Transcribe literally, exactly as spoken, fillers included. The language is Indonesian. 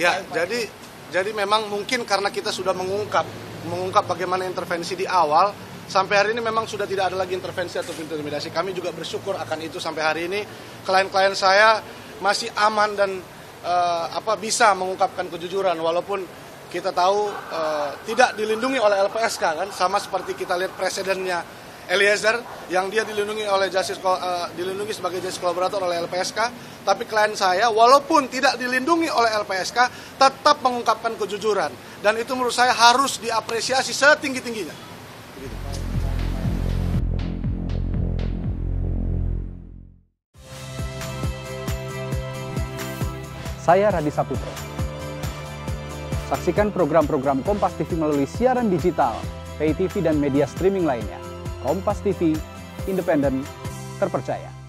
Ya, jadi jadi memang mungkin karena kita sudah mengungkap mengungkap bagaimana intervensi di awal, sampai hari ini memang sudah tidak ada lagi intervensi atau intimidasi. Kami juga bersyukur akan itu sampai hari ini. Klien-klien saya masih aman dan uh, apa bisa mengungkapkan kejujuran, walaupun kita tahu uh, tidak dilindungi oleh L P S K kan, sama seperti kita lihat presidennya Eliezer yang dia dilindungi oleh justice, uh, dilindungi sebagai justice kolaborator oleh L P S K, tapi klien saya walaupun tidak dilindungi oleh L P S K tetap mengungkapkan kejujuran, dan itu menurut saya harus diapresiasi setinggi-tingginya. Begitu. Saya Radisa Putra. Saksikan program-program Kompas T V melalui siaran digital, pay T V dan media streaming lainnya. Kompas T V, independen, terpercaya.